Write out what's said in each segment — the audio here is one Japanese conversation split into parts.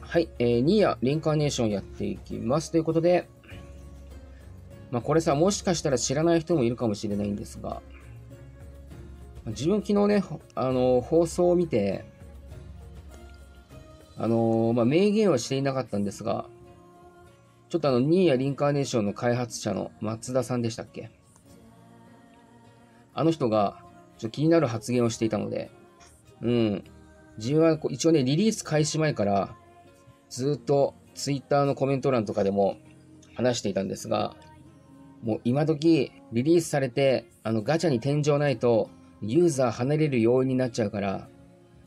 はい、ニーヤリンカーネーションやっていきますということで、まあ、これさ、もしかしたら知らない人もいるかもしれないんですが、自分昨日ね、放送を見て、まあ、明言はしていなかったんですが、ちょっとニーヤリンカーネーションの開発者の松田さんでしたっけ、あの人がちょっと気になる発言をしていたので、うん、自分は一応ね、リリース開始前からずっとツイッターのコメント欄とかでも話していたんですが、もう今時リリースされて、ガチャに天井ないとユーザー離れる要因になっちゃうから、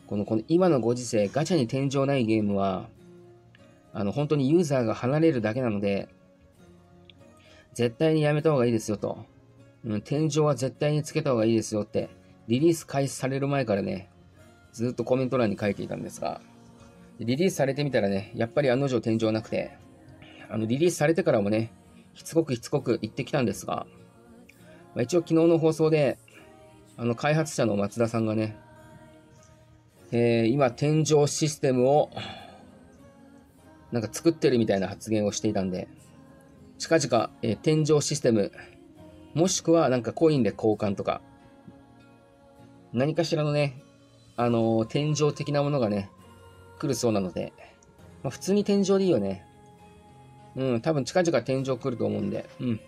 この今のご時世、ガチャに天井ないゲームは、本当にユーザーが離れるだけなので、絶対にやめた方がいいですよと。うん、天井は絶対につけた方がいいですよって、リリース開始される前からね、ずっとコメント欄に書いていたんですが、リリースされてみたらね、やっぱり案の定天井なくて、リリースされてからもね、しつこく言ってきたんですが、まあ、一応昨日の放送で、開発者の松田さんがね、今天井システムをなんか作ってるみたいな発言をしていたんで、近々、天井システム、もしくはなんかコインで交換とか、何かしらのね、天井的なものがね、来るそうなので、まあ、普通に天井でいいよね。うん、多分近々天井来ると思うんで、うん。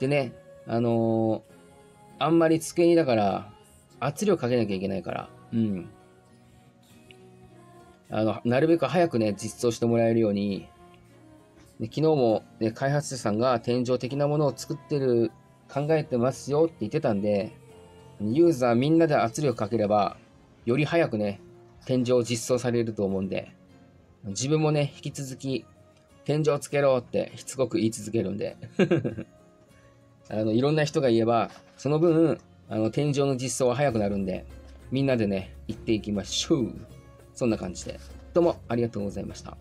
でね、あんまり机にだから、圧力かけなきゃいけないから、うん。なるべく早くね、実装してもらえるように、で昨日も、ね、開発者さんが天井的なものを作ってる、考えてますよって言ってたんで、ユーザーみんなで圧力かければ、より早くね、天井を実装されると思うんで、自分もね、引き続き、天井つけろってしつこく言い続けるんで、いろんな人が言えば、その分、天井の実装は早くなるんで、みんなでね、行っていきましょう。そんな感じで。どうもありがとうございました。